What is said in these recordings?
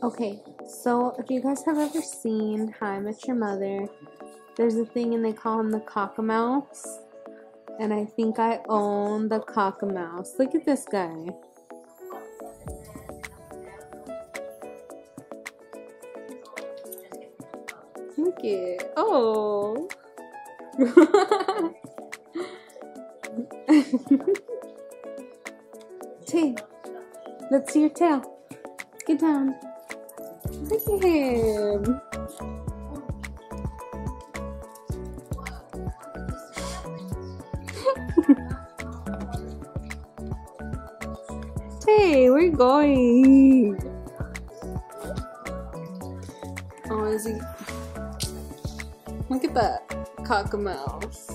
Okay, so if you guys have ever seen How I Met Your Mother, there's a thing and they call him the cockamouse. And I think I own the cockamouse. Look at this guy. Look it. Oh. Tay, let's see your tail. Get down. Look at him. Hey, we're going. Oh, is he? Look at that cockamouse.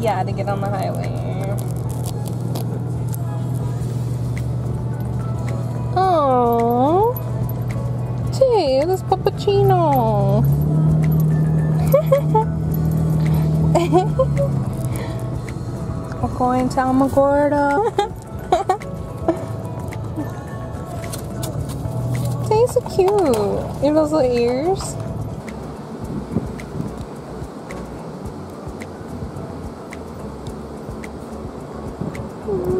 Yeah, to get on the highway. Oh, gee, this is Puppuccino. We're going to Alamogordo. Tay's so cute. You know those little ears.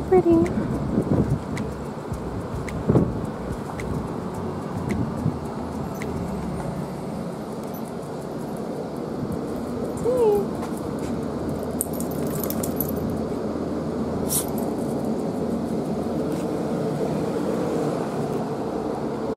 Pretty.